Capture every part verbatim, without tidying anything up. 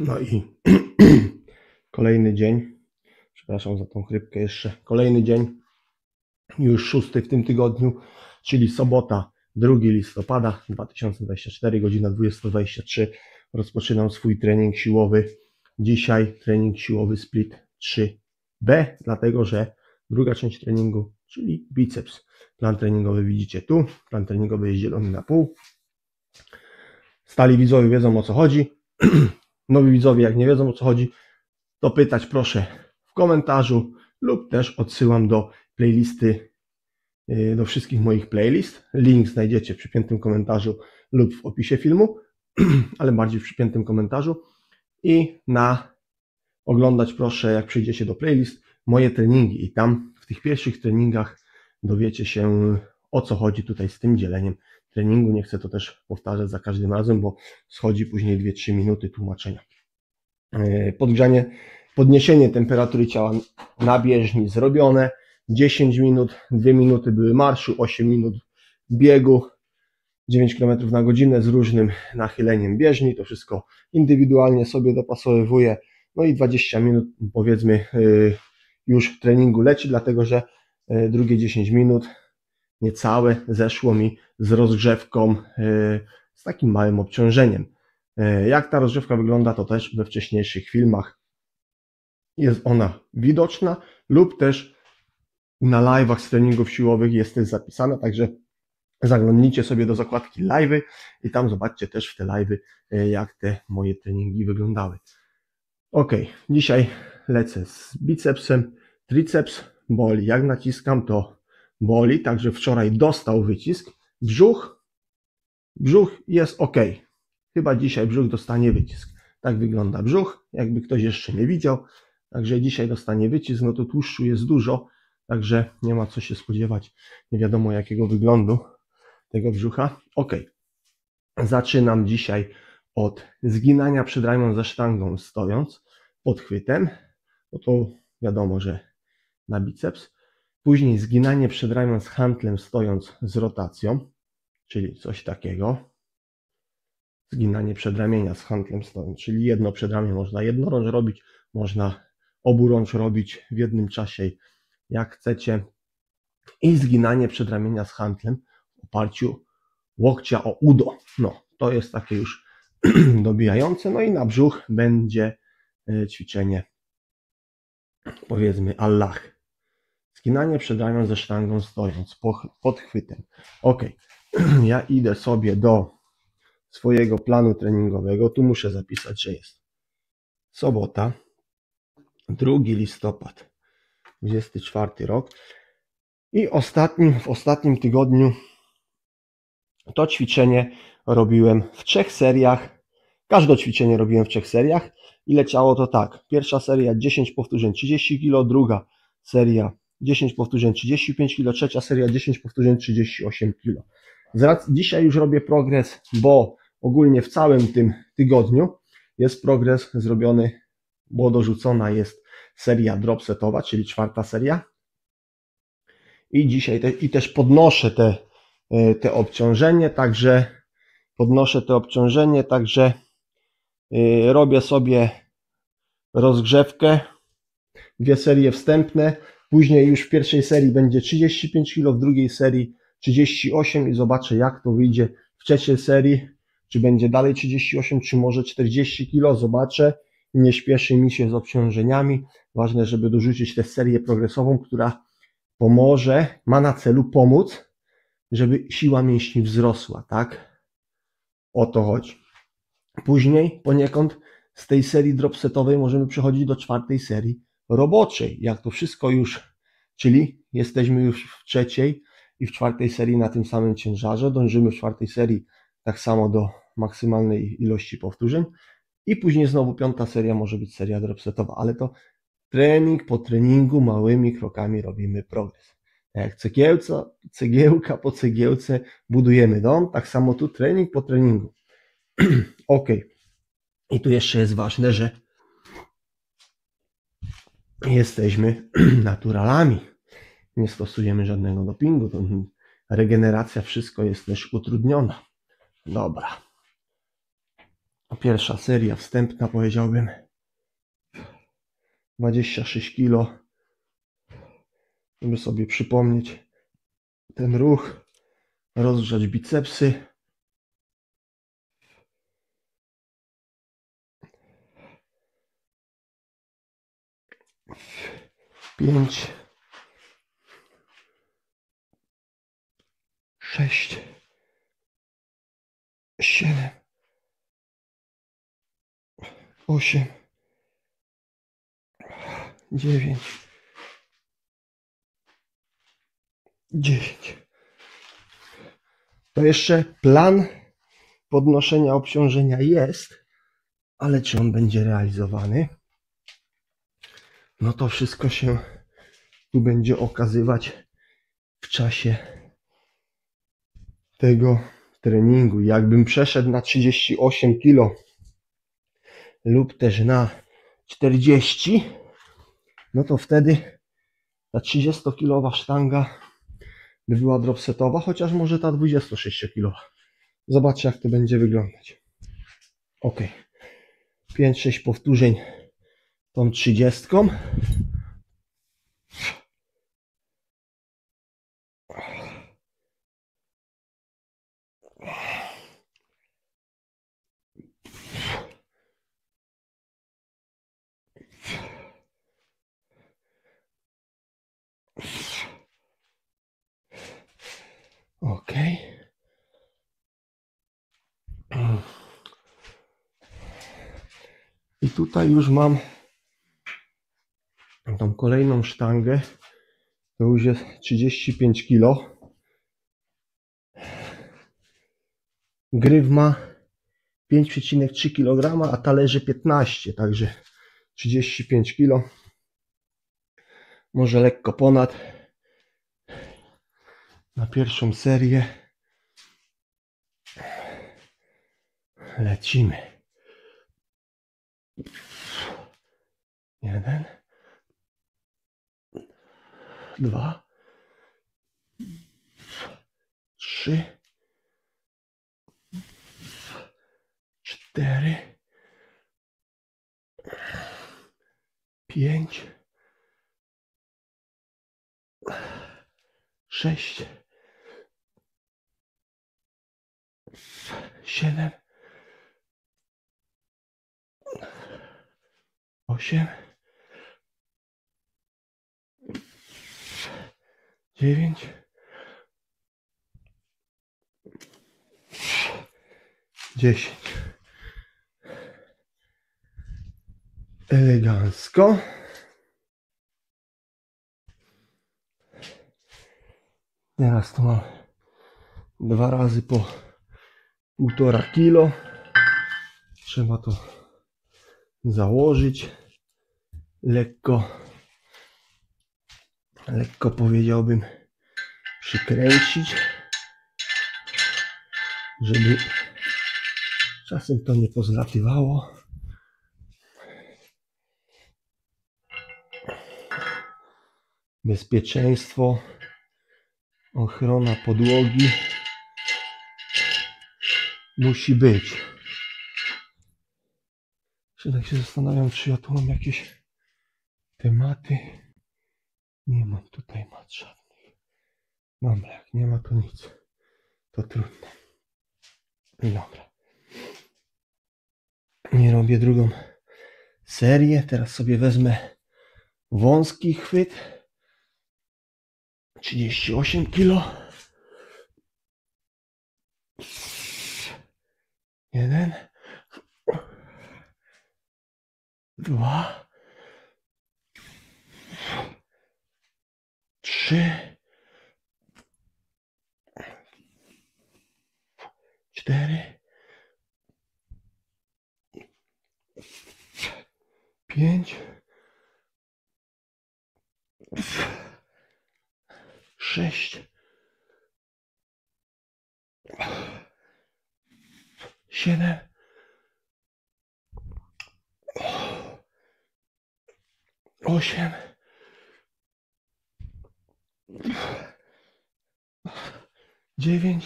No i kolejny dzień, przepraszam za tą chrypkę jeszcze, kolejny dzień, już szósty w tym tygodniu, czyli sobota, drugiego listopada dwa tysiące dwudziestego czwartego, godzina dwudziesta dwadzieścia trzy. Rozpoczynam swój trening siłowy. Dzisiaj trening siłowy split trzy B, dlatego że druga część treningu, czyli biceps. Plan treningowy widzicie tu, plan treningowy jest zielony na pół. Stali widzowie wiedzą, o co chodzi. Nowi widzowie, jak nie wiedzą, o co chodzi, to pytać proszę w komentarzu lub też odsyłam do playlisty, do wszystkich moich playlist. Link znajdziecie w przypiętym komentarzu lub w opisie filmu, ale bardziej w przypiętym komentarzu. I na oglądać proszę, jak przyjdziecie do playlist, moje treningi. I tam w tych pierwszych treningach dowiecie się, o co chodzi tutaj z tym dzieleniem treningu. Nie chcę to też powtarzać za każdym razem, bo schodzi później dwie trzy minuty tłumaczenia. Podgrzanie, podniesienie temperatury ciała na bieżni zrobione. dziesięć minut, dwie minuty były marszu, osiem minut biegu, dziewięć kilometrów na godzinę z różnym nachyleniem bieżni. To wszystko indywidualnie sobie dopasowywuję. No i dwadzieścia minut, powiedzmy, już treningu leci, dlatego że drugie dziesięć minut niecałe zeszło mi z rozgrzewką, z takim małym obciążeniem. Jak ta rozgrzewka wygląda, to też we wcześniejszych filmach jest ona widoczna lub też na live'ach z treningów siłowych jest też zapisana, także zaglądnijcie sobie do zakładki live'y i tam zobaczcie też w te live'y, jak te moje treningi wyglądały. Ok, dzisiaj lecę z bicepsem, triceps boli, jak naciskam, to boli, także wczoraj dostał wycisk, brzuch, brzuch jest ok, chyba dzisiaj brzuch dostanie wycisk, tak wygląda brzuch, jakby ktoś jeszcze nie widział, także dzisiaj dostanie wycisk, no to tłuszczu jest dużo, także nie ma co się spodziewać, nie wiadomo jakiego wyglądu tego brzucha. Ok, zaczynam dzisiaj od zginania przed ramion ze sztangą stojąc, pod chwytem, no to wiadomo, że na biceps. Później zginanie przed ramion z hantlem stojąc z rotacją, czyli coś takiego. Zginanie przedramienia z hantlem stojąc, czyli jedno przedramię można jednorącz robić, można oburącz robić w jednym czasie, jak chcecie. I zginanie przedramienia z hantlem w oparciu łokcia o udo. No, to jest takie już dobijające. No i na brzuch będzie ćwiczenie, powiedzmy, Allah. Skinanie przed ramion ze sztangą stojąc, pod chwytem. Ok, ja idę sobie do swojego planu treningowego. Tu muszę zapisać, że jest sobota, drugi listopad dwudziesty czwarty rok. I ostatnim, w ostatnim tygodniu to ćwiczenie robiłem w trzech seriach. Każde ćwiczenie robiłem w trzech seriach. I leciało to tak. Pierwsza seria dziesięć powtórzeń trzydzieści kilogramów, druga seria dziesięć powtórzeń trzydzieści pięć kilogramów, trzecia seria dziesięć powtórzeń trzydzieści osiem kilogramów. Dzisiaj już robię progres, bo ogólnie w całym tym tygodniu jest progres zrobiony, bo dorzucona jest seria drop setowa, czyli czwarta seria. I dzisiaj te, i też podnoszę te, te obciążenie, także podnoszę te obciążenie, także robię sobie rozgrzewkę, dwie serie wstępne, później już w pierwszej serii będzie trzydzieści pięć kilogramów, w drugiej serii trzydzieści osiem i zobaczę, jak to wyjdzie w trzeciej serii, czy będzie dalej trzydzieści osiem, czy może czterdzieści kilogramów, zobaczę, nie śpieszy mi się z obciążeniami, ważne, żeby dorzucić tę serię progresową, która pomoże, ma na celu pomóc, żeby siła mięśni wzrosła, tak? O to chodzi. Później poniekąd z tej serii dropsetowej możemy przechodzić do czwartej serii roboczej. Jak to wszystko już, czyli jesteśmy już w trzeciej i w czwartej serii na tym samym ciężarze. Dążymy w czwartej serii tak samo do maksymalnej ilości powtórzeń. I później znowu piąta seria może być seria dropsetowa, ale to trening po treningu małymi krokami robimy progres. Jak cegiełka, cegiełka po cegiełce budujemy dom, tak samo tu trening po treningu. Ok, i tu jeszcze jest ważne, że jesteśmy naturalami, nie stosujemy żadnego dopingu, regeneracja, wszystko jest też utrudniona. Dobra, Pierwsza seria wstępna, powiedziałbym, dwadzieścia sześć kilo, żeby sobie przypomnieć ten ruch, rozgrzać bicepsy. Pięć, sześć, siedem, osiem, dziewięć, dziesięć. To jeszcze plan podnoszenia obciążenia jest, ale czy on będzie realizowany? No to wszystko się tu będzie okazywać w czasie tego treningu. Jakbym przeszedł na trzydzieści osiem kilo lub też na czterdzieści, no to wtedy ta trzydziestokilowa sztanga by była dropsetowa, chociaż może ta dwudziestosześciokilowa. Zobaczcie, jak to będzie wyglądać. Ok, pięć sześć powtórzeń tą trzydziestką. Ok. I tutaj już mam tą kolejną sztangę, to już jest trzydzieści pięć kilo. Gryw ma pięć przecinek trzy kilograma, a talerze piętnaście, także trzydzieści pięć kilo. Może lekko ponad. Na pierwszą serię lecimy. Jeden, dwa, trzy, cztery, pięć, sześć, siedem, osiem, dziewięć, dziesięć. Elegancko. Teraz to mam dwa razy po półtora kilo. Trzeba to założyć. Lekko, lekko powiedziałbym, przykręcić, żeby czasem to nie pozlatywało. Bezpieczeństwo, ochrona podłogi musi być. Jeszcze tak się zastanawiam, czy ja tu mam jakieś tematy. Nie mam tutaj mat żadnych. Dobra, jak nie ma, to nic. To trudno. Dobra. Nie robię drugą serię. Teraz sobie wezmę wąski chwyt. trzydzieści osiem kilo. Jeden. Dwa. Trzy, cztery, pięć, sześć, siedem, osiem, dziewięć,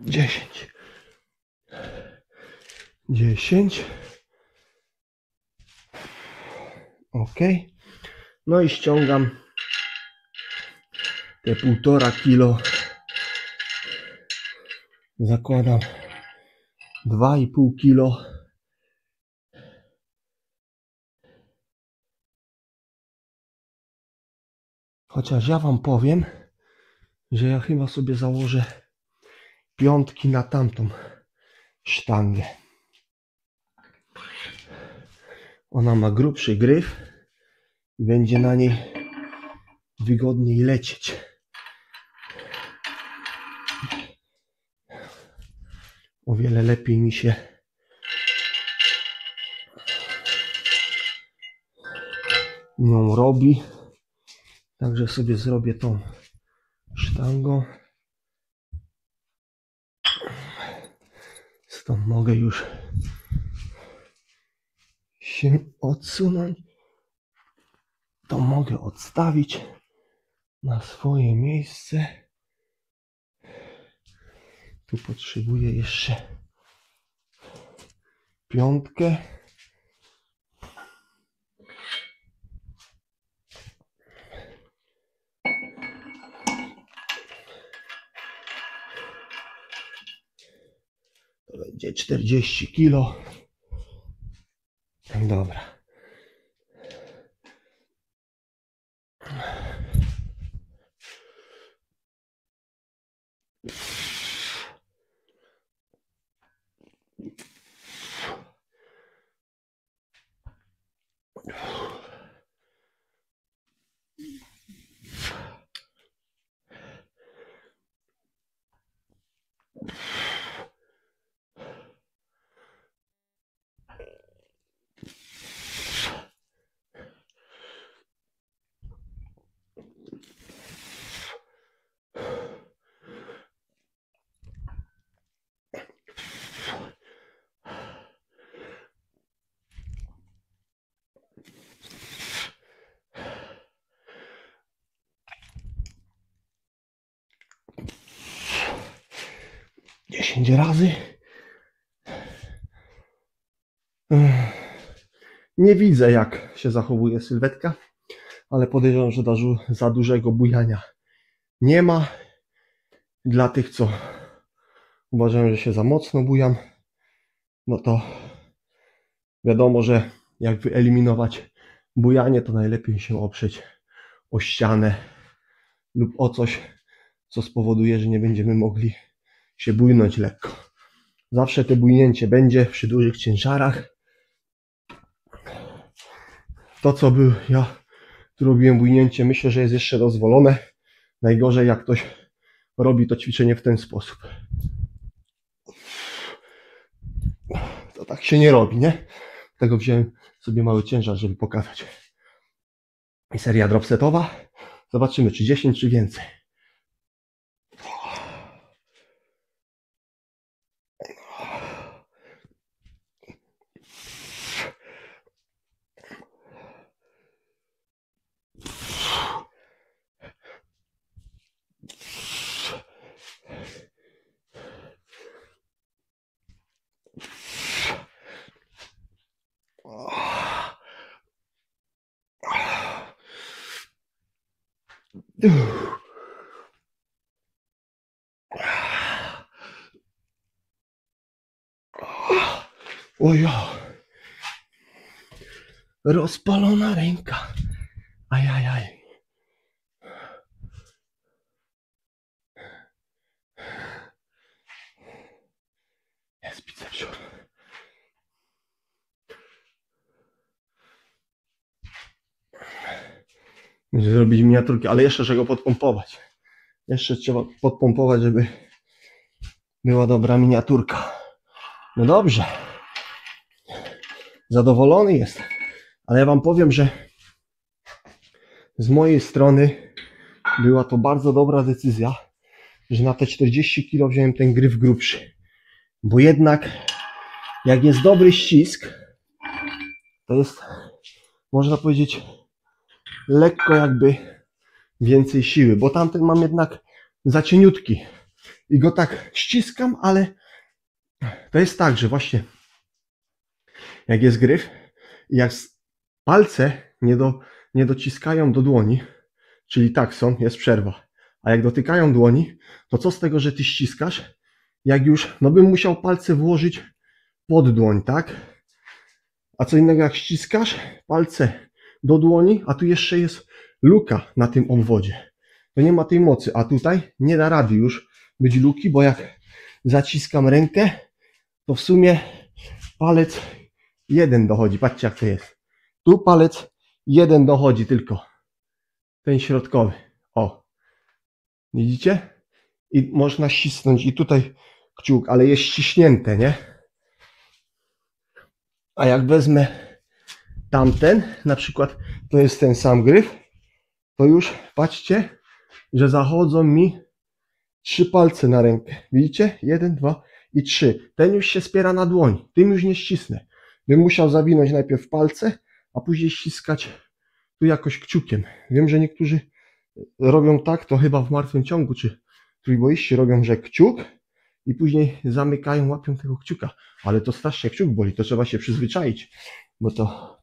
dziesięć, dziesięć, ok, no i ściągam te półtora kilo, zakładam dwa i pół kilo, chociaż ja wam powiem, że ja chyba sobie założę piątki na tamtą sztangę. Ona ma grubszy gryf i będzie na niej wygodniej lecieć. O wiele lepiej mi się nią robi. Także sobie zrobię tą sztangą. Stąd mogę już się odsunąć. To mogę odstawić na swoje miejsce. Tu potrzebuję jeszcze piątkę. Będzie czterdzieści kilo. Dobra. dziesięć razy. Nie widzę, jak się zachowuje sylwetka, ale podejrzewam, że za dużego bujania nie ma. Dla tych, co uważają, że się za mocno bujam, no to wiadomo, że jak wyeliminować bujanie, to najlepiej się oprzeć o ścianę lub o coś, co spowoduje, że nie będziemy mogli się bujnąć lekko. Zawsze to bujnięcie będzie przy dużych ciężarach. To, co był, ja tu robiłem bujnięcie, myślę, że jest jeszcze dozwolone. Najgorzej, jak ktoś robi to ćwiczenie w ten sposób. To tak się nie robi, nie? Dlatego wziąłem sobie mały ciężar, żeby pokazać. I seria dropsetowa. Zobaczymy, czy dziesięć, czy więcej. Ojo, rozpalona ręka. Ajajaj. Aj, aj. Jest bicepsior. Będzie zrobić miniaturki, ale jeszcze trzeba go podpompować. Jeszcze trzeba podpompować, żeby była dobra miniaturka. No dobrze. Zadowolony jestem, ale ja wam powiem, że z mojej strony była to bardzo dobra decyzja, że na te czterdzieści kilo wziąłem ten gryf grubszy, bo jednak jak jest dobry ścisk, to jest, można powiedzieć, lekko jakby więcej siły, bo tamten mam jednak za cieniutki, i go tak ściskam, ale to jest tak, że właśnie jak jest gryf i jak palce nie, do, nie dociskają do dłoni, czyli tak są, jest przerwa, a jak dotykają dłoni, to co z tego, że ty ściskasz, jak już, no bym musiał palce włożyć pod dłoń, tak? A co innego jak ściskasz palce do dłoni, a tu jeszcze jest luka na tym obwodzie. To nie ma tej mocy, a tutaj nie da rady już być luki, bo jak zaciskam rękę, to w sumie palec jeden dochodzi. Patrzcie jak to jest. Tu palec jeden dochodzi tylko. Ten środkowy. O. Widzicie? I można ścisnąć i tutaj kciuk, ale jest ściśnięte, nie? A jak wezmę tamten, na przykład to jest ten sam gryf, to już patrzcie, że zachodzą mi trzy palce na rękę. Widzicie? Jeden, dwa i trzy. Ten już się spiera na dłoń. Tym już nie ścisnę. Bym musiał zawinąć najpierw palce, a później ściskać tu jakoś kciukiem. Wiem, że niektórzy robią tak, to chyba w martwym ciągu, czy trójboiści robią, że kciuk i później zamykają, łapią tego kciuka. Ale to strasznie kciuk boli, to trzeba się przyzwyczaić, bo to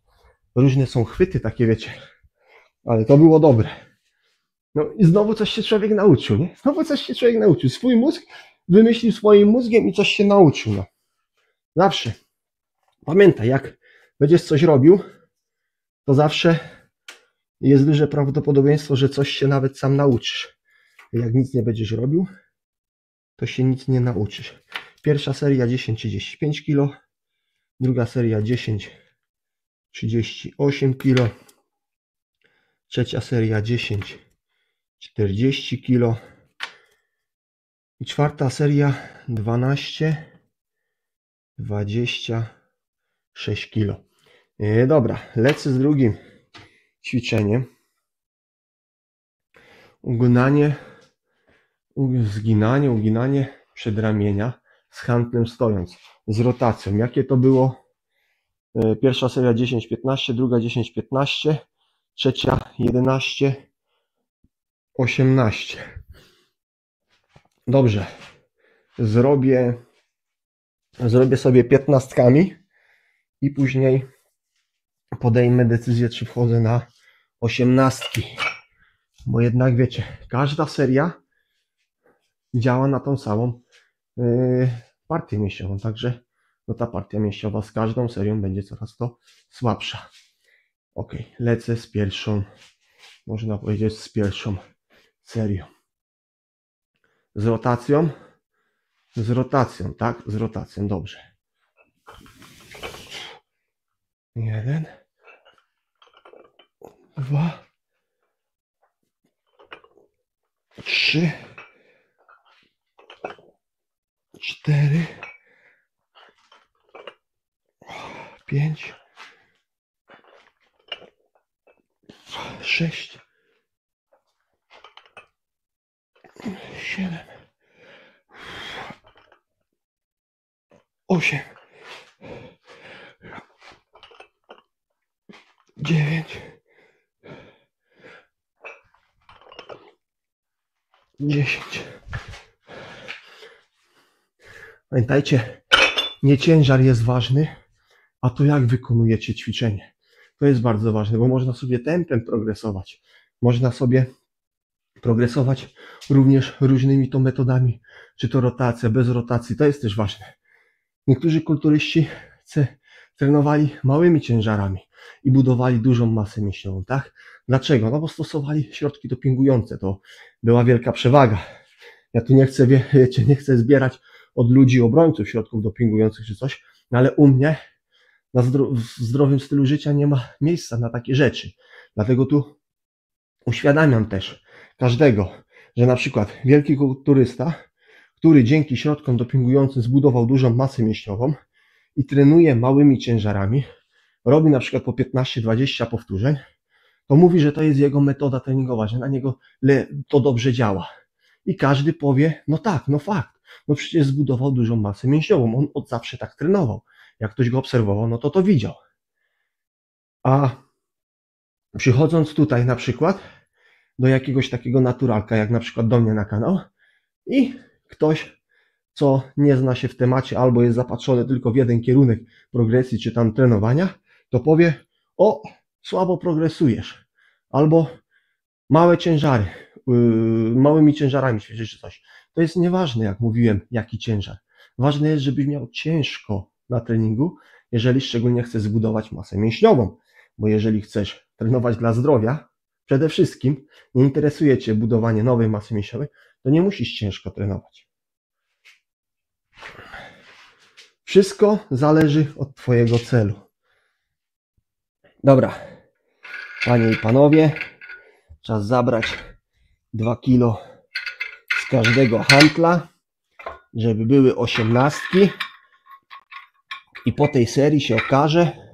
różne są chwyty takie, wiecie. Ale to było dobre. No i znowu coś się człowiek nauczył, nie? Znowu coś się człowiek nauczył. Swój mózg wymyślił swoim mózgiem i coś się nauczył, no. Zawsze. Pamiętaj, jak będziesz coś robił, to zawsze jest duże prawdopodobieństwo, że coś się nawet sam nauczysz. Jak nic nie będziesz robił, to się nic nie nauczysz. Pierwsza seria dziesięć trzydzieści pięć kilogramów, druga seria dziesięć trzydzieści osiem kilogramów, trzecia seria dziesięć czterdzieści kilogramów i czwarta seria dwanaście dwadzieścia sześć kilogramów. Yy, dobra, lecę z drugim ćwiczeniem. Uginanie, zginanie, uginanie przedramienia z hantlem stojąc, z rotacją. Jakie to było? Yy, pierwsza seria dziesięć piętnaście, druga dziesięć piętnaście, trzecia jedenaście osiemnaście. Dobrze, zrobię, zrobię sobie piętnastkami i później podejmę decyzję, czy wchodzę na osiemnastki, bo jednak wiecie, każda seria działa na tą samą yy, partię mięśniową, także no ta partia mięśniowa z każdą serią będzie coraz to słabsza. Ok, lecę z pierwszą, można powiedzieć z pierwszą serią. Z rotacją, z rotacją, tak? Z rotacją, dobrze. Jeden, dwa, trzy, cztery, pięć, sześć, siedem, osiem, dziewięć, dziesięć. Pamiętajcie, nie ciężar jest ważny, a to jak wykonujecie ćwiczenie. To jest bardzo ważne, bo można sobie tempem progresować. Można sobie progresować również różnymi to metodami, czy to rotacja, bez rotacji, to jest też ważne. Niektórzy kulturyści trenowali małymi ciężarami i budowali dużą masę mięśniową, tak? Dlaczego? No bo stosowali środki dopingujące, to była wielka przewaga. Ja tu nie chcę, wie, wiecie, nie chcę zbierać od ludzi obrońców środków dopingujących czy coś, no ale u mnie na zdro- w zdrowym stylu życia nie ma miejsca na takie rzeczy. Dlatego tu uświadamiam też każdego, że na przykład wielki kulturysta, który dzięki środkom dopingującym zbudował dużą masę mięśniową i trenuje małymi ciężarami, robi na przykład po piętnaście dwadzieścia powtórzeń, to mówi, że to jest jego metoda treningowa, że na niego to dobrze działa. I każdy powie, no tak, no fakt, no przecież zbudował dużą masę mięśniową, on od zawsze tak trenował. Jak ktoś go obserwował, no to to widział. A przychodząc tutaj na przykład do jakiegoś takiego naturalka, jak na przykład do mnie na kanał i ktoś, co nie zna się w temacie albo jest zapatrzony tylko w jeden kierunek progresji czy tam trenowania, to powie: o, słabo progresujesz, albo małe ciężary, yy, małymi ciężarami świeżysz czy coś. To jest nieważne, jak mówiłem, jaki ciężar. Ważne jest, żebyś miał ciężko na treningu, jeżeli szczególnie chcesz zbudować masę mięśniową, bo jeżeli chcesz trenować dla zdrowia, przede wszystkim nie interesuje Cię budowanie nowej masy mięśniowej, to nie musisz ciężko trenować. Wszystko zależy od Twojego celu. Dobra, panie i panowie, czas zabrać dwa kilo z każdego hantla, żeby były osiemnastki. I po tej serii się okaże,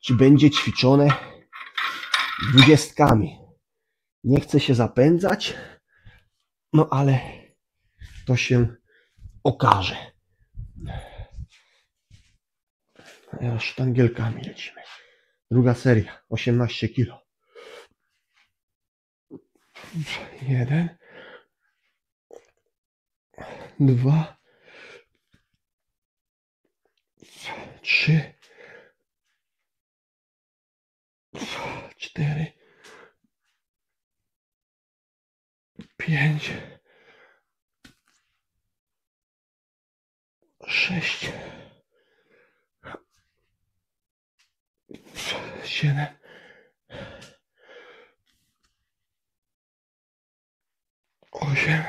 czy będzie ćwiczone dwudziestkami. Nie chcę się zapędzać, no ale to się okaże. Teraz sztangielkami lecimy. Druga seria, osiemnaście kilo. Jeden. Dwa. Trzy. Cztery. Pięć. Sześć. Siedem. Osiem.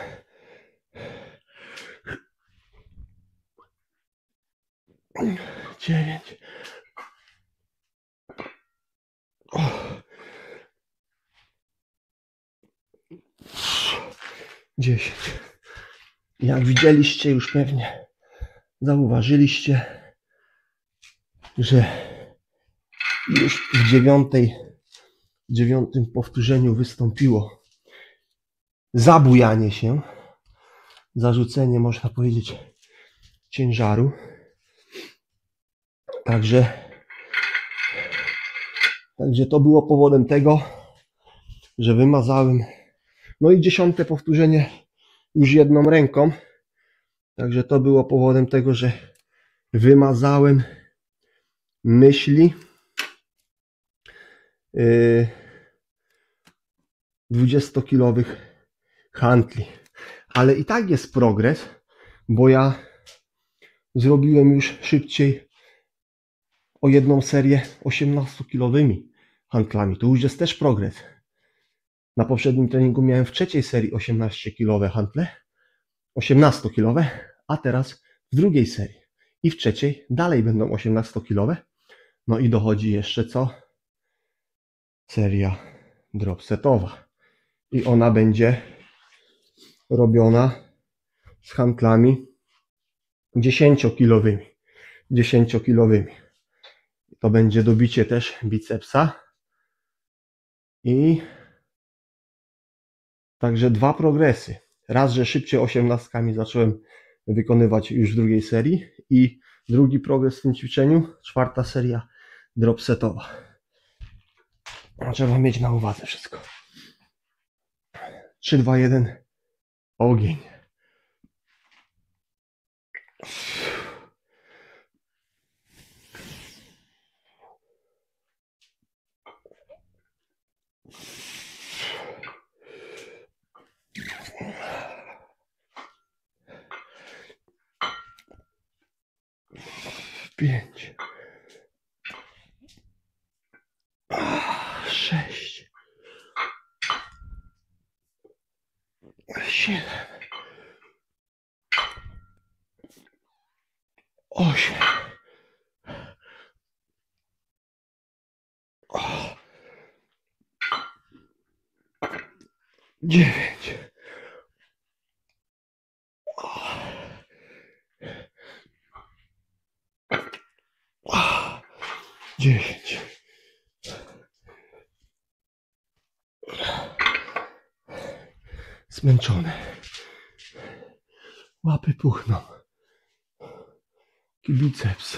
Dziewięć. dziesięć. Jak widzieliście, już pewnie zauważyliście, że już w dziewiątej, dziewiątym powtórzeniu wystąpiło zabujanie się, zarzucenie, można powiedzieć, ciężaru. Także, także to było powodem tego, że wymazałem. No i dziesiąte powtórzenie już jedną ręką. Także to było powodem tego, że wymazałem myśli dwudziestokilowych hantli. Ale i tak jest progres, bo ja zrobiłem już szybciej o jedną serię osiemnastokilowymi hantlami. To już jest też progres. Na poprzednim treningu miałem w trzeciej serii osiemnastokilowe hantle, osiemnastokilowe, a teraz w drugiej serii i w trzeciej dalej będą osiemnastokilowe. No i dochodzi jeszcze co? Seria dropsetowa. I ona będzie robiona z hantlami dziesięciokilowymi. dziesięciokilowymi. To będzie dobicie też bicepsa. I także dwa progresy. Raz, że szybciej osiemnastkami zacząłem wykonywać już w drugiej serii i drugi progres w tym ćwiczeniu, czwarta seria dropsetowa. Trzeba mieć na uwadze wszystko. trzy, dwa, jeden. Ogień. Pięć, sześć, siedem, osiem, dziewięć, dziesięć. Zmęczony. Łapy puchną. Biceps.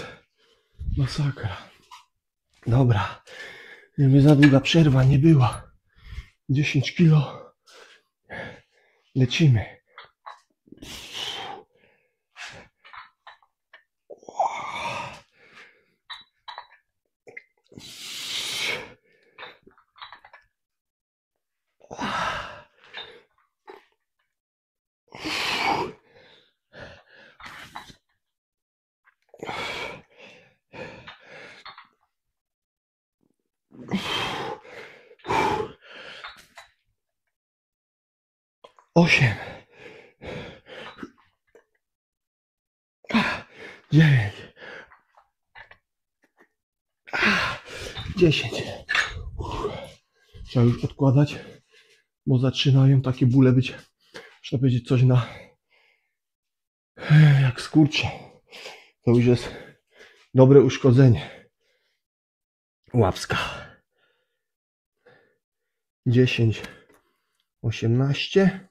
Masakra. Dobra. Żeby za długa przerwa nie była. dziesięć kilo. Lecimy. osiem, dziewięć, dziesięć. Trzeba już odkładać, bo zaczynają takie bóle być, można powiedzieć, coś na jak skurcze. To już jest dobre uszkodzenie. Łapska. dziesięć, osiemnaście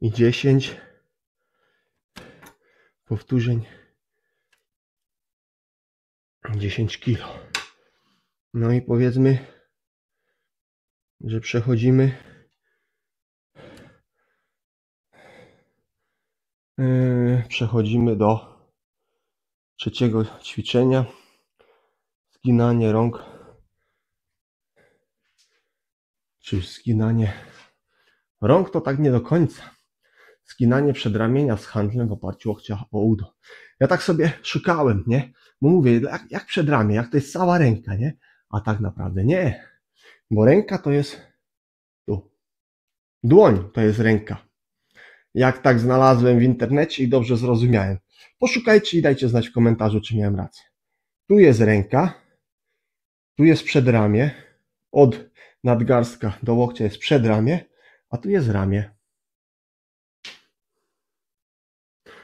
i dziesięć powtórzeń. dziesięć kilo. No i powiedzmy, że przechodzimy yy, przechodzimy do trzeciego ćwiczenia. Zginanie rąk, czy zginanie rąk to tak nie do końca. Zginanie przedramienia z handlem w oparciu łokcia o udo. Ja tak sobie szukałem, nie? Bo mówię, jak, jak przedramię, jak to jest cała ręka, nie? A tak naprawdę nie. Bo ręka to jest tu. Dłoń to jest ręka. Jak tak znalazłem w internecie i dobrze zrozumiałem. Poszukajcie i dajcie znać w komentarzu, czy miałem rację. Tu jest ręka, tu jest przedramię, od nadgarstka do łokcia jest przedramię, a tu jest ramię.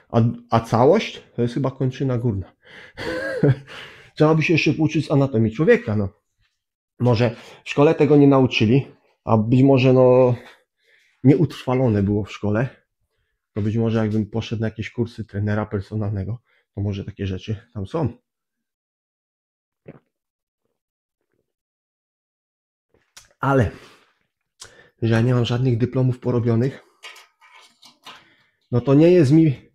A, a całość to jest chyba kończyna górna. Trzeba by się jeszcze uczyć z anatomii człowieka. No. Może w szkole tego nie nauczyli, a być może no, nie utrwalone było w szkole. To być może jakbym poszedł na jakieś kursy trenera personalnego, to może takie rzeczy tam są. Ale że ja nie mam żadnych dyplomów porobionych, no to nie jest mi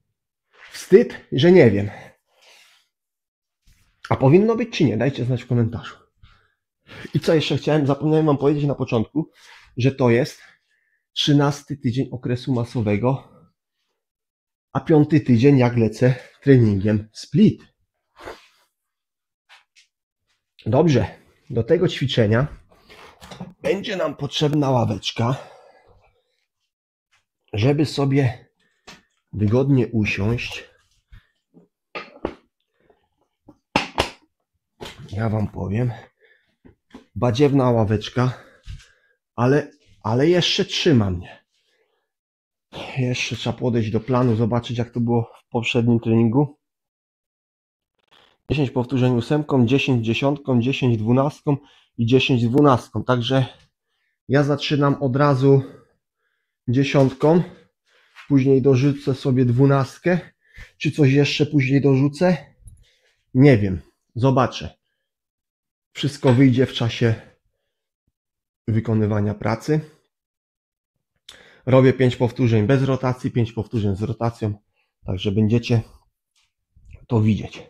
wstyd, że nie wiem. A powinno być czy nie? Dajcie znać w komentarzu. I co jeszcze chciałem, zapomniałem wam powiedzieć na początku, że to jest trzynasty tydzień okresu masowego, a piąty tydzień jak lecę treningiem split. Dobrze, do tego ćwiczenia będzie nam potrzebna ławeczka, żeby sobie wygodnie usiąść. Ja wam powiem, badziewna ławeczka, ale, ale jeszcze trzyma mnie. Jeszcze trzeba podejść do planu, zobaczyć jak to było w poprzednim treningu. dziesięć powtórzeń ósemką, dziesięć dziesiątką, dziesięć dwunastką i dziesięć dwunastką. Także ja zaczynam od razu dziesiątką, później dorzucę sobie dwunastkę. Czy coś jeszcze później dorzucę? Nie wiem, zobaczę. Wszystko wyjdzie w czasie wykonywania pracy. Robię pięć powtórzeń bez rotacji, pięć powtórzeń z rotacją, także będziecie to widzieć.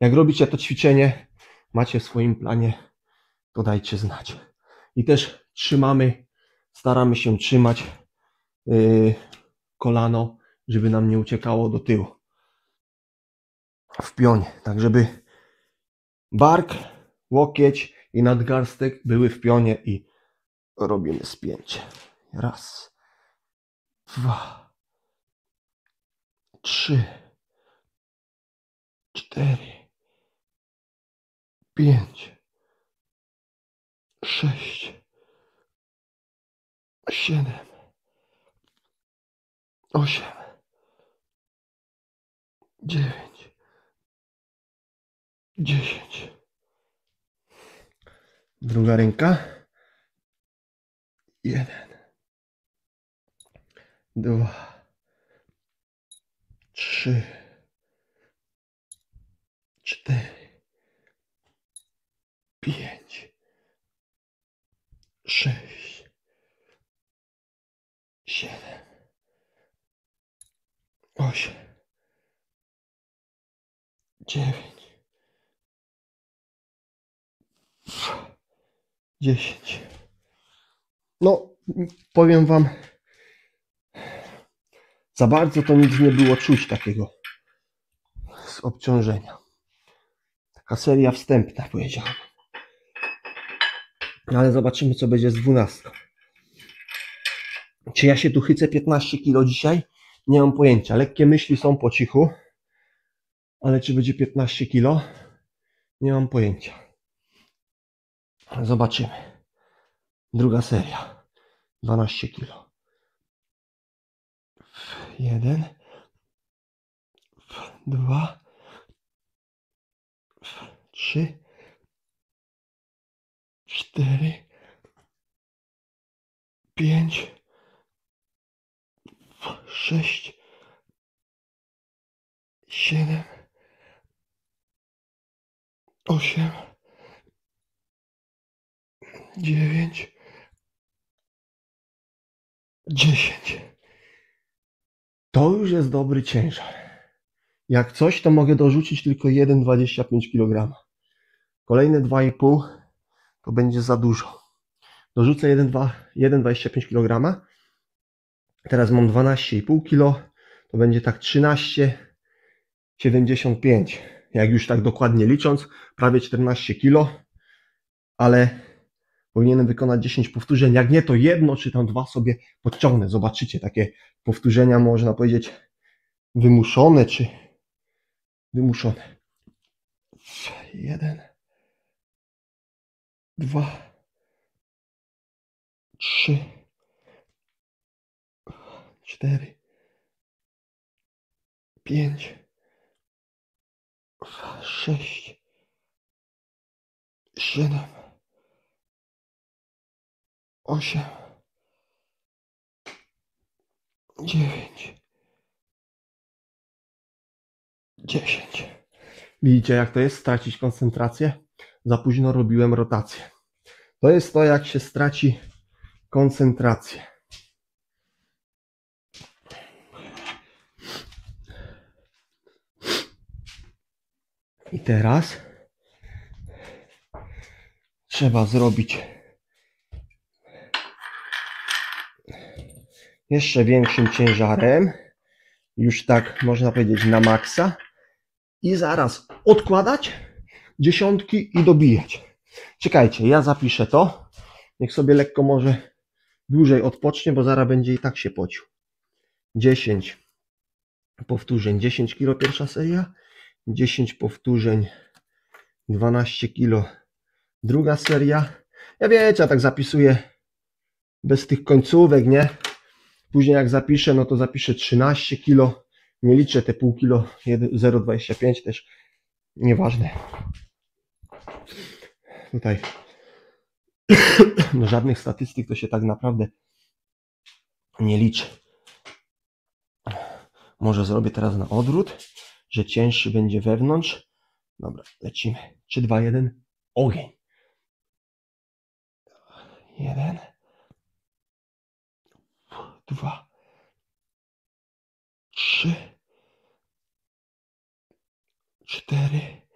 Jak robicie to ćwiczenie, macie w swoim planie, to dajcie znać. I też trzymamy, staramy się trzymać yy, kolano, żeby nam nie uciekało do tyłu w pionie, tak żeby bark, łokieć i nadgarstek były w pionie i robimy spięcie. Raz, dwa, trzy, cztery, pięć, sześć, siedem, osiem, dziewięć, dziesięć. Druga ręka. Jeden. Dwa, trzy, cztery, pięć, sześć, siedem, osiem, dziewięć, dziesięć. No, powiem wam, za bardzo to nic nie było czuć takiego z obciążenia. Taka seria wstępna, powiedziałem. Ale zobaczymy, co będzie z dwunastką. Czy ja się tu chycę piętnaście kilo dzisiaj? Nie mam pojęcia. Lekkie myśli są po cichu, ale czy będzie piętnaście kilo? Nie mam pojęcia. Zobaczymy. Druga seria. dwanaście kilo. Jeden. Dwa. Trzy. Cztery. Pięć. Sześć. Siedem. Osiem. Dziewięć. Dziesięć. To już jest dobry ciężar. Jak coś, to mogę dorzucić tylko jeden przecinek dwadzieścia pięć kilograma. Kolejne dwa i pół to będzie za dużo. Dorzucę jeden przecinek dwadzieścia pięć kilograma. Teraz mam dwanaście i pół kilo. To będzie tak trzynaście przecinek siedemdziesiąt pięć. Jak już tak dokładnie licząc, prawie czternaście kilo. Ale powinienem wykonać dziesięć powtórzeń. Jak nie, to jedno czy tam dwa sobie podciągnę. Zobaczycie, takie powtórzenia, można powiedzieć, wymuszone czy wymuszone. Jeden. Dwa. Trzy. Cztery. Pięć. Sześć. Siedem. Osiem. Dziewięć. Dziesięć. Widzicie, jak to jest stracić koncentrację? Za późno robiłem rotację. To jest to, jak się straci koncentrację. I teraz trzeba zrobić jeszcze większym ciężarem, już tak można powiedzieć na maksa, i zaraz odkładać dziesiątki i dobijać. Czekajcie, ja zapiszę to, niech sobie lekko może dłużej odpocznie, bo zaraz będzie i tak się pocił. dziesięć powtórzeń, dziesięć kilo pierwsza seria, dziesięć powtórzeń, dwanaście kilo druga seria. Ja wiecie, ja tak zapisuję bez tych końcówek, nie? Później jak zapiszę, no to zapiszę trzynaście kilo, nie liczę te pół kilo, zero przecinek dwadzieścia pięć też, nieważne. Tutaj no żadnych statystyk to się tak naprawdę nie liczy. Może zrobię teraz na odwrót, że cięższy będzie wewnątrz. Dobra, lecimy. trzy, dwa, jeden. Ogień. Jeden. Dwa. Trzy. Cztery.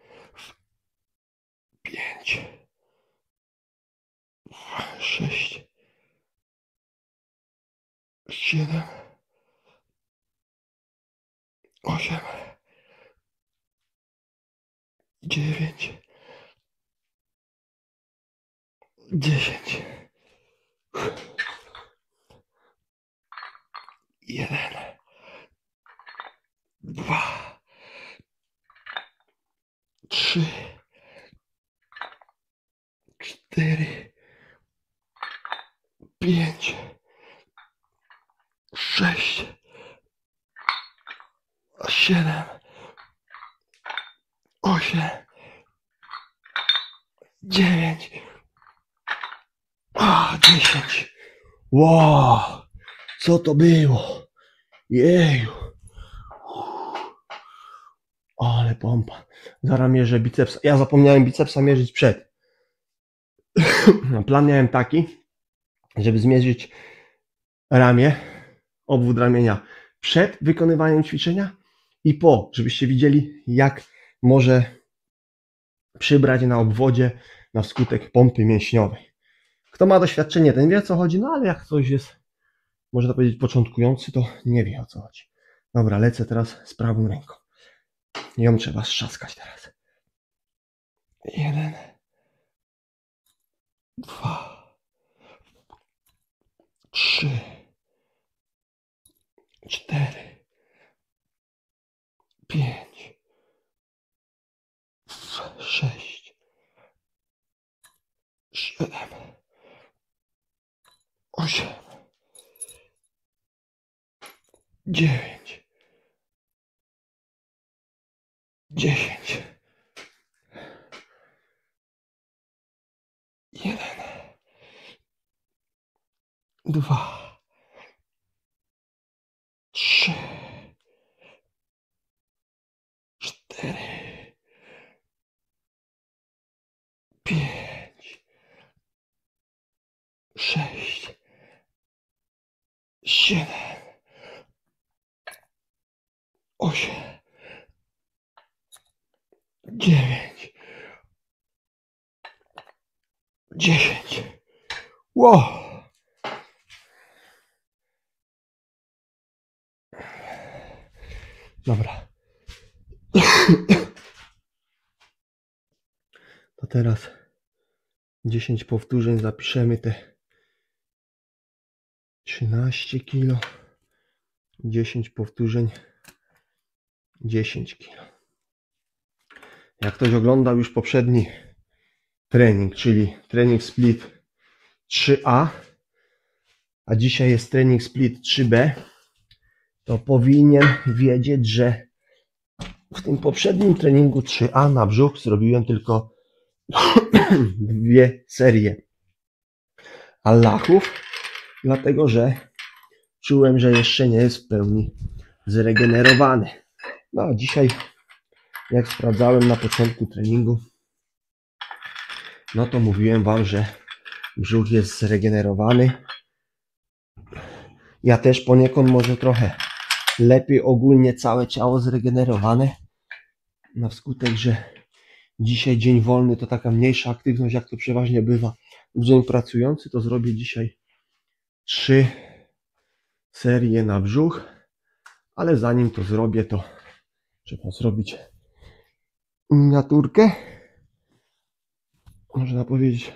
Pięć. Sześć. Siedem. Osiem. Dziewięć. Dziesięć. Jeden. Dwa. Trzy. Cztery. Pięć. Sześć. Siedem. Osiem. Dziewięć. A, dziesięć. Wow, co to było? Jeju. Ale pompa. Zaraz mierzę bicepsa. Ja zapomniałem bicepsa mierzyć przed. Plan miałem taki, żeby zmierzyć ramię, obwód ramienia przed wykonywaniem ćwiczenia i po, żebyście widzieli, jak może przybrać na obwodzie na skutek pompy mięśniowej. Kto ma doświadczenie, ten wie, o co chodzi, no ale jak ktoś jest, można powiedzieć, początkujący, to nie wie, o co chodzi. Dobra, lecę teraz z prawą ręką. Ją trzeba strzaskać teraz. Jeden. Dwa. Trzy. cztery, pięć, sześć, siedem, osiem, dziewięć, dziesięć, jeden, dwa, trzy, cztery, pięć, sześć, siedem, osiem, dziewięć, dziesięć. Wow! Dobra. To teraz dziesięć powtórzeń zapiszemy te trzynaście kilo. dziesięć powtórzeń, dziesięć kilo. Jak ktoś oglądał już poprzedni trening, czyli trening split trzy A, a dzisiaj jest trening split trzy B, to powinien wiedzieć, że w tym poprzednim treningu trzy A na brzuch zrobiłem tylko dwie serie Allahów, dlatego że czułem, że jeszcze nie jest w pełni zregenerowany. No a dzisiaj, jak sprawdzałem na początku treningu, no to mówiłem wam, że brzuch jest zregenerowany. Ja też poniekąd może trochę lepiej, ogólnie całe ciało zregenerowane, na skutek, że dzisiaj dzień wolny to taka mniejsza aktywność, jak to przeważnie bywa w dzień pracujący, to zrobię dzisiaj trzy serie na brzuch, ale zanim to zrobię, to trzeba zrobić miniaturkę, można powiedzieć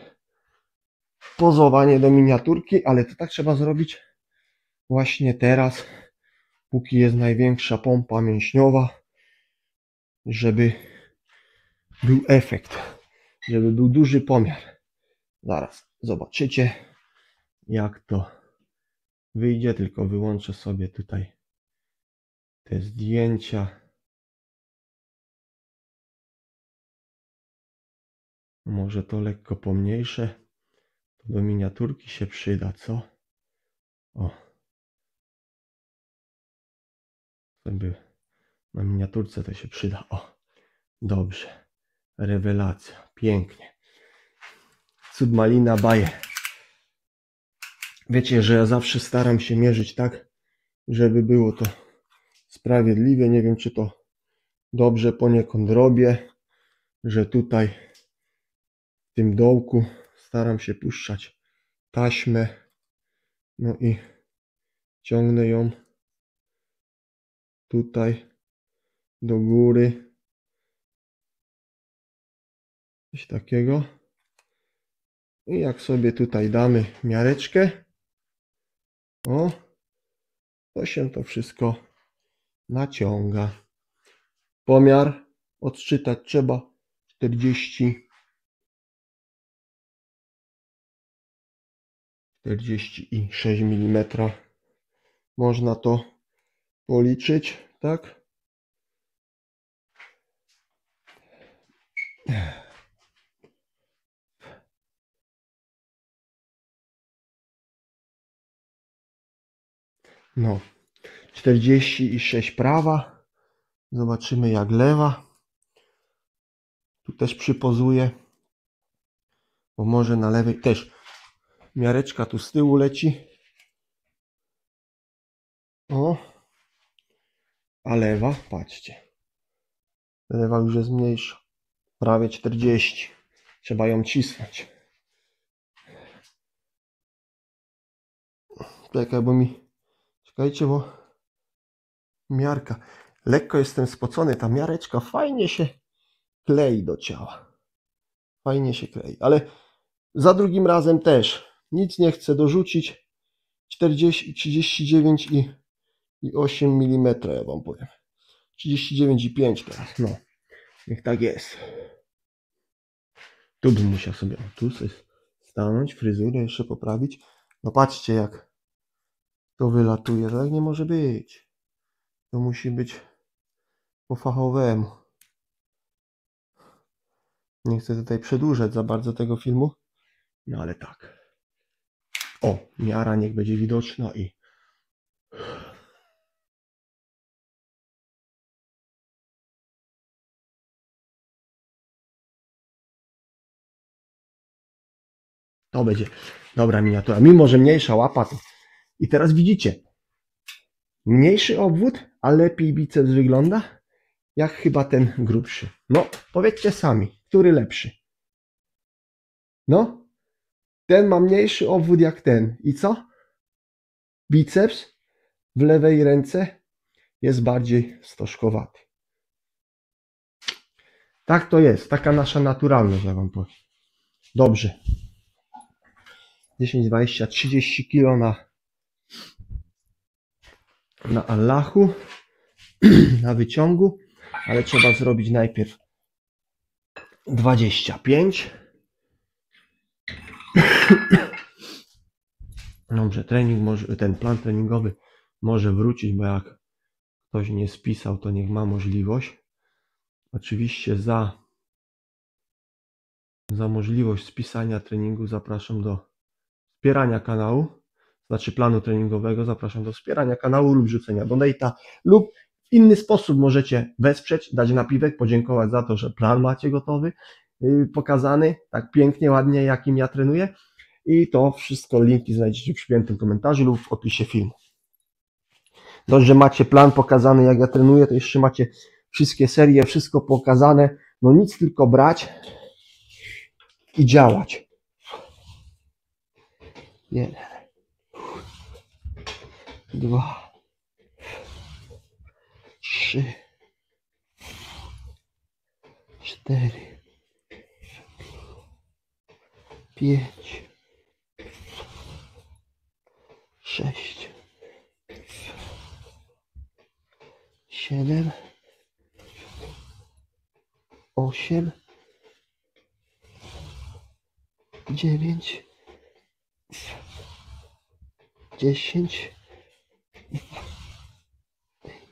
pozowanie do miniaturki, ale to tak trzeba zrobić właśnie teraz, póki jest największa pompa mięśniowa, żeby był efekt, żeby był duży pomiar. Zaraz zobaczycie, jak to wyjdzie, tylko wyłączę sobie tutaj te zdjęcia. Może to lekko pomniejsze, to do miniaturki się przyda, co? O. Na miniaturce to się przyda. O, dobrze. Rewelacja. Pięknie. Cud malina baje. Wiecie, że ja zawsze staram się mierzyć tak, żeby było to sprawiedliwie. Nie wiem, czy to dobrze poniekąd robię, że tutaj w tym dołku staram się puszczać taśmę. No i ciągnę ją tutaj do góry, coś takiego, i jak sobie tutaj damy miareczkę, o, to się to wszystko naciąga. Pomiar odczytać trzeba czterdzieści i sześć milimetrów, można to policzyć, tak? No, czterdzieści i sześć prawa. Zobaczymy, jak lewa. Tu też przypozuję, bo może na lewej też miareczka tu z tyłu leci. O. A lewa, patrzcie, lewa już jest mniejsza, prawie czterdzieści, trzeba ją cisnąć. Czekaj, bo mi, czekajcie, bo miarka, lekko jestem spocony, ta miareczka fajnie się klei do ciała, fajnie się klei, ale za drugim razem też, nic nie chcę dorzucić, czterdzieści, trzydzieści dziewięć i i osiem milimetrów, ja wam powiem. trzydzieści dziewięć i pięć teraz, no. Niech tak jest. Tu bym musiał sobie, tu sobie stanąć, fryzurę jeszcze poprawić. No patrzcie, jak to wylatuje, tak nie może być. To musi być po fachowemu. Nie chcę tutaj przedłużać za bardzo tego filmu. No ale tak. O, miara niech będzie widoczna i... To będzie dobra miniatura. Mimo że mniejsza łapa. To... I teraz widzicie. Mniejszy obwód, ale lepiej biceps wygląda. Jak chyba ten grubszy. No, powiedzcie sami, który lepszy. No. Ten ma mniejszy obwód jak ten. I co? Biceps w lewej ręce jest bardziej stożkowaty. Tak to jest. Taka nasza naturalność, ja wam powiem. Dobrze. dziesięć, dwadzieścia, trzydzieści kilo na, na Allahu, na wyciągu, ale trzeba zrobić najpierw dwadzieścia pięć. Dobrze, trening może, ten plan treningowy może wrócić, bo jak ktoś nie spisał, to niech ma możliwość. Oczywiście za, za możliwość spisania treningu zapraszam do wspierania kanału, znaczy planu treningowego, zapraszam do wspierania kanału lub rzucenia donate'a, lub w inny sposób możecie wesprzeć, dać napiwek, podziękować za to, że plan macie gotowy, pokazany tak pięknie, ładnie, jakim ja trenuję, i to wszystko linki znajdziecie w przypiętym komentarzu lub w opisie filmu. Dość, że macie plan pokazany, jak ja trenuję, to jeszcze macie wszystkie serie, wszystko pokazane, no nic tylko brać i działać. Jeden, dwa, trzy, cztery, pięć, sześć, siedem, osiem, dziewięć, dziesięć,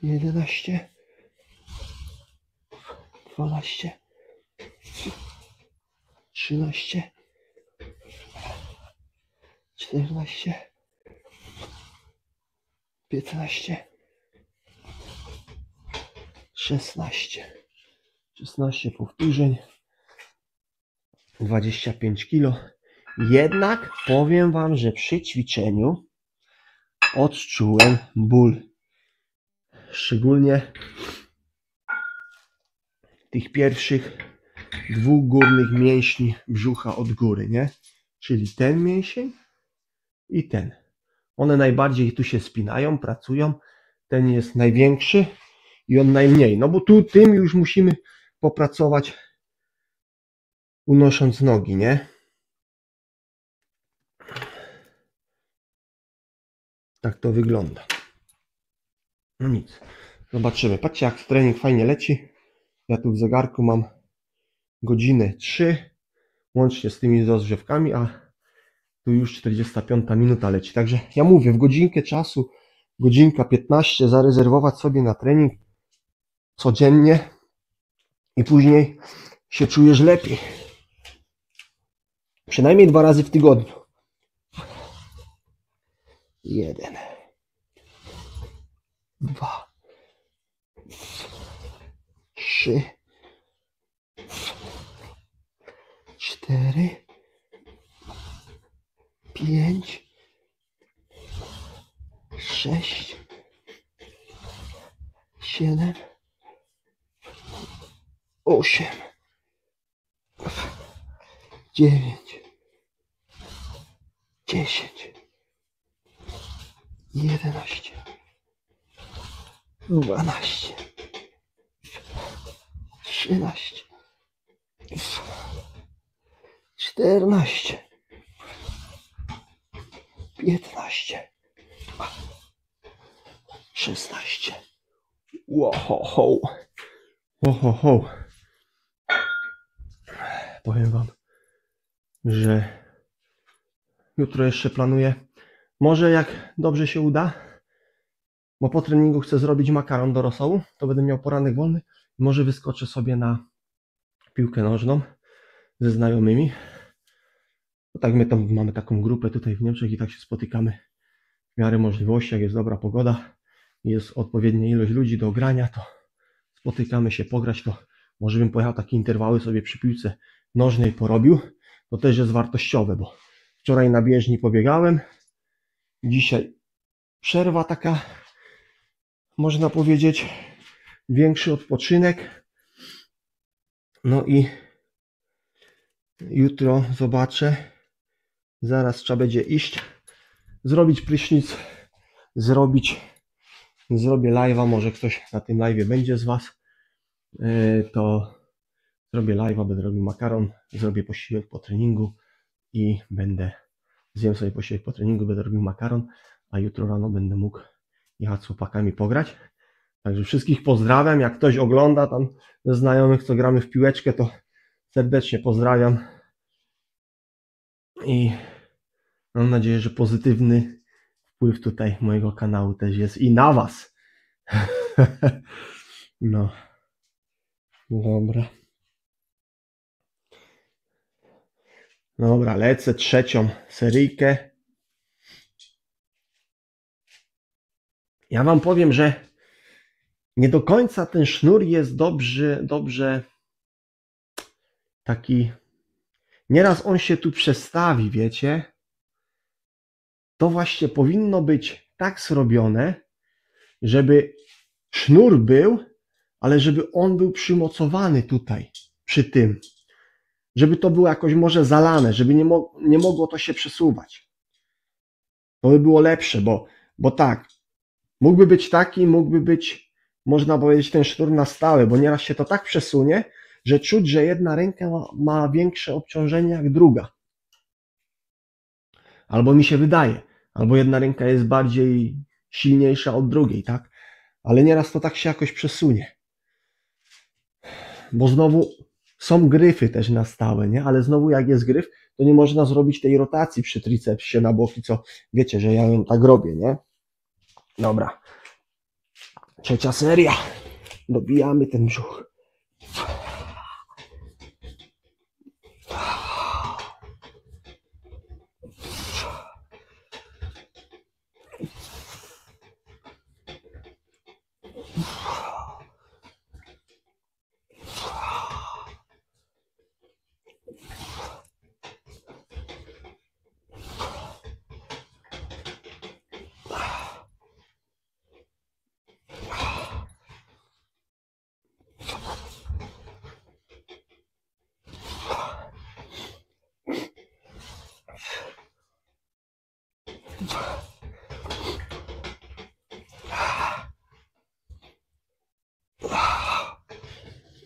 jedenaście, dwanaście, trzynaście, czternaście, piętnaście, szesnaście, szesnaście powtórzeń, dwadzieścia pięć kilo. Jednak powiem wam, że przy ćwiczeniu odczułem ból. Szczególnie tych pierwszych dwóch górnych mięśni brzucha od góry, nie? Czyli ten mięsień i ten. One najbardziej tu się spinają, pracują. Ten jest największy i on najmniej. No bo tu tym już musimy popracować, unosząc nogi, nie? Tak to wygląda. No nic. Zobaczymy. Patrzcie, jak trening fajnie leci. Ja tu w zegarku mam godzinę trzy. Łącznie z tymi rozgrzewkami, a tu już czterdziesta piąta minuta leci. Także ja mówię, w godzinkę czasu, godzinka piętnaście, zarezerwować sobie na trening codziennie i później się czujesz lepiej. Przynajmniej dwa razy w tygodniu. Jeden, dwa, trzy, cztery, pięć, sześć, siedem, osiem, dziewięć, dziesięć. jedenaście, dwanaście, trzynaście, czternaście, piętnaście, szesnaście. Wow, ho, ho. Wow, ho, ho. Powiem wam, że jutro jeszcze planuję. Może jak dobrze się uda, bo po treningu chcę zrobić makaron do rosołu, to będę miał poranek wolny. Może wyskoczę sobie na piłkę nożną ze znajomymi. No tak, my tam mamy taką grupę tutaj w Niemczech i tak się spotykamy w miarę możliwości. Jak jest dobra pogoda i jest odpowiednia ilość ludzi do grania, to spotykamy się pograć. To może bym pojechał takie interwały sobie przy piłce nożnej porobił. To też jest wartościowe, bo wczoraj na bieżni pobiegałem. Dzisiaj przerwa taka, można powiedzieć, większy odpoczynek. No i jutro zobaczę, zaraz trzeba będzie iść, zrobić prysznic, zrobić, zrobię live'a, może ktoś na tym live'ie będzie z Was, to zrobię live'a, będę robił makaron, zrobię posiłek po treningu i będę, zjem sobie posiłek po treningu, będę robił makaron, a jutro rano będę mógł jechać z chłopakami pograć. Także wszystkich pozdrawiam, jak ktoś ogląda tam ze znajomych, co gramy w piłeczkę, to serdecznie pozdrawiam i mam nadzieję, że pozytywny wpływ tutaj mojego kanału też jest i na Was. No, dobra. Dobra, lecę trzecią seryjkę. Ja Wam powiem, że nie do końca ten sznur jest dobrze, dobrze taki, nieraz on się tu przestawi, wiecie. To właśnie powinno być tak zrobione, żeby sznur był, ale żeby on był przymocowany tutaj, przy tym. Żeby to było jakoś może zalane, żeby nie, mo nie mogło to się przesuwać. To by było lepsze, bo, bo tak, mógłby być taki, mógłby być, można powiedzieć, ten sznur na stałe, bo nieraz się to tak przesunie, że czuć, że jedna ręka ma, ma większe obciążenie jak druga. Albo mi się wydaje, albo jedna ręka jest bardziej silniejsza od drugiej, tak? Ale nieraz to tak się jakoś przesunie. Bo znowu są gryfy też na stałe, nie? Ale znowu jak jest gryf, to nie można zrobić tej rotacji przy tricepsie na boki, co wiecie, że ja ją tak robię, nie? Dobra. Trzecia seria. Dobijamy ten brzuch.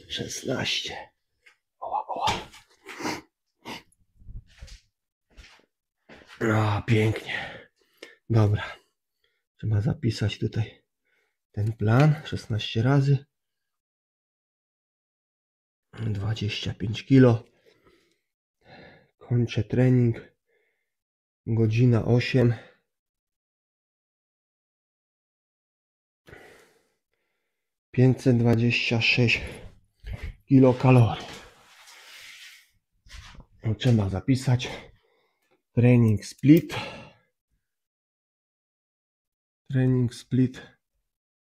szesnaście. Oła, oła. No, pięknie. Dobra. Trzeba zapisać tutaj ten plan. szesnaście razy. dwadzieścia pięć kilo. Kończę trening. Godzina osiem. pięćset dwadzieścia sześć kilokalorii. Trzeba zapisać trening split, trening split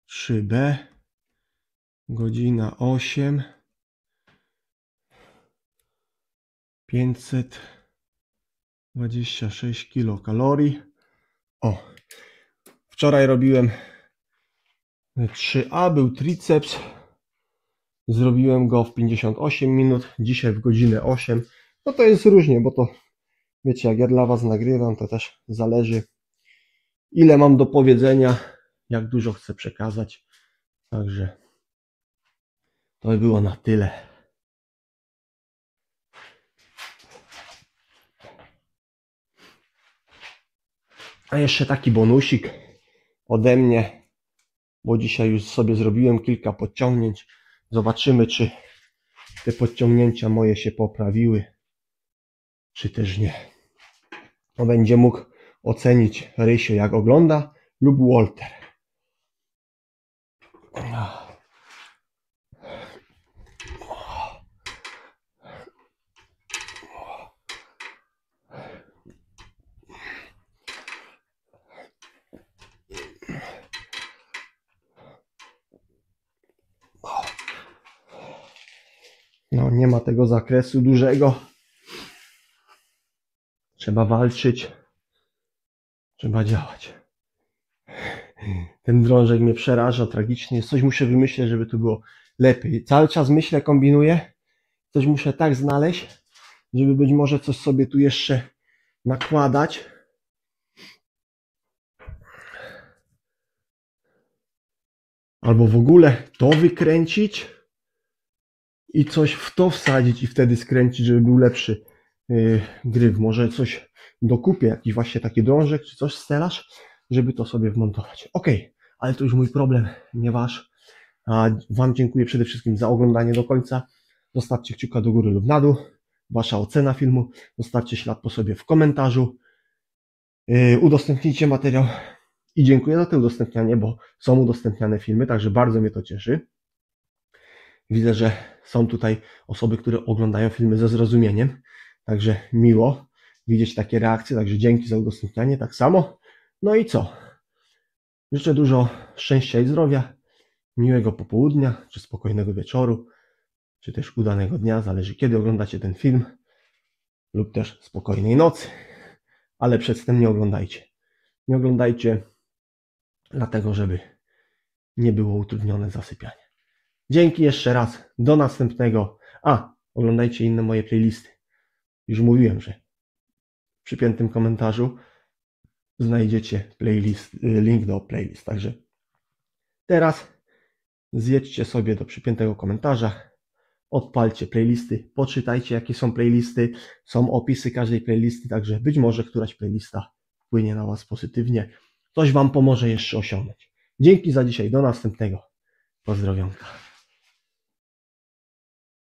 trzy B, godzina osiem, pięćset dwadzieścia sześć kilokalorii. O, wczoraj robiłem trzy A, był triceps. Zrobiłem go w pięćdziesiąt osiem minut, dzisiaj w godzinę osiem. No to jest różnie, bo to wiecie, jak ja dla Was nagrywam, to też zależy, ile mam do powiedzenia, jak dużo chcę przekazać. Także to by było na tyle. A jeszcze taki bonusik ode mnie bo dzisiaj już sobie zrobiłem kilka podciągnięć. Zobaczymy, czy te podciągnięcia moje się poprawiły, czy też nie. No, będzie mógł ocenić Rysio, jak ogląda, lub Walter. No, nie ma tego zakresu dużego. Trzeba walczyć. Trzeba działać. Ten drążek mnie przeraża tragicznie. Coś muszę wymyśleć, żeby to było lepiej. Cały czas myślę, kombinuję. Coś muszę tak znaleźć, żeby być może coś sobie tu jeszcze nakładać. Albo w ogóle to wykręcić i coś w to wsadzić i wtedy skręcić, żeby był lepszy yy, gryf. Może coś dokupię, jakiś właśnie taki drążek czy coś, stelaż, żeby to sobie wmontować. Ok, ale to już mój problem, nie wasz. A wam dziękuję przede wszystkim za oglądanie do końca. Zostawcie kciuka do góry lub na dół. Wasza ocena filmu. Zostawcie ślad po sobie w komentarzu. Yy, udostępnijcie materiał. I dziękuję za to udostępnianie, bo są udostępniane filmy, także bardzo mnie to cieszy. Widzę, że są tutaj osoby, które oglądają filmy ze zrozumieniem, także miło widzieć takie reakcje, także dzięki za udostępnianie, tak samo. No i co? Życzę dużo szczęścia i zdrowia, miłego popołudnia, czy spokojnego wieczoru, czy też udanego dnia, zależy kiedy oglądacie ten film, lub też spokojnej nocy, ale przedtem nie oglądajcie. Nie oglądajcie dlatego, żeby nie było utrudnione zasypianie. Dzięki jeszcze raz, do następnego. A, oglądajcie inne moje playlisty. Już mówiłem, że w przypiętym komentarzu znajdziecie playlist, link do playlist. Także teraz zjedźcie sobie do przypiętego komentarza, odpalcie playlisty, poczytajcie jakie są playlisty, są opisy każdej playlisty, także być może któraś playlista wpłynie na was pozytywnie. Coś wam pomoże jeszcze osiągnąć. Dzięki za dzisiaj, do następnego. Pozdrowionka.